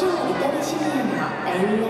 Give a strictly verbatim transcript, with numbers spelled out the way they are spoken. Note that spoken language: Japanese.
一塁金村、二塁京明。